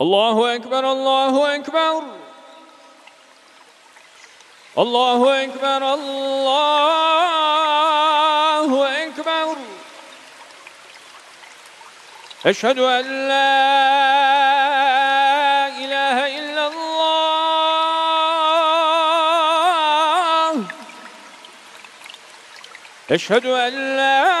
الله أكبر الله أكبر الله أكبر الله أكبر أشهد أن لا إله إلا الله أشهد أن لا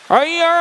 حي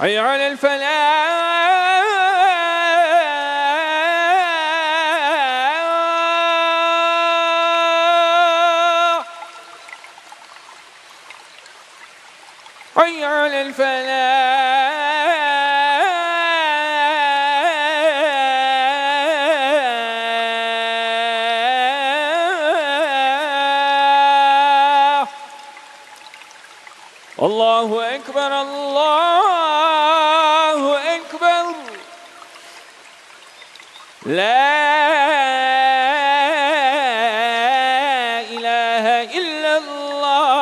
حي على الفلاح حي على الفلاح الله أكبر الله أكبر لا إله إلا الله